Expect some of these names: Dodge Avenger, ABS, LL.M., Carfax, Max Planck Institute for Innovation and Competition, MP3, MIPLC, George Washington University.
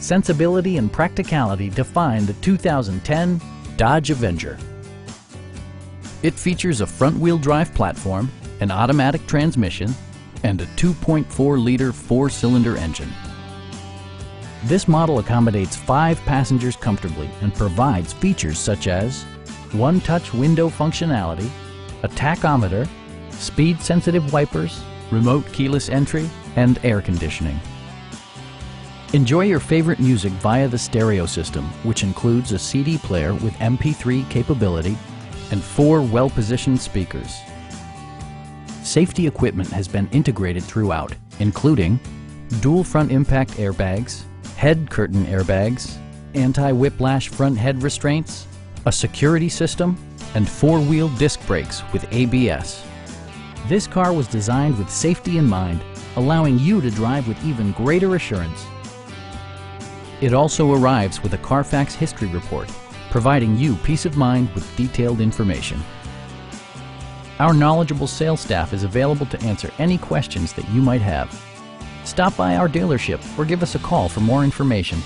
Sensibility and practicality define the 2010 Dodge Avenger. It features a front-wheel drive platform, an automatic transmission, and a 2.4-liter four-cylinder engine. This model accommodates 5 passengers comfortably and provides features such as one-touch window functionality, a tachometer, speed-sensitive wipers, remote keyless entry, and air conditioning. Enjoy your favorite music via the stereo system, which includes a CD player with MP3 capability and 4 well-positioned speakers. Safety equipment has been integrated throughout, including dual front impact airbags, head curtain airbags, anti-whiplash front head restraints, a security system, and 4-wheel disc brakes with ABS. This car was designed with safety in mind, allowing you to drive with even greater assurance. It also arrives with a Carfax history report, providing you peace of mind with detailed information. Our knowledgeable sales staff is available to answer any questions that you might have. Stop by our dealership or give us a call for more information.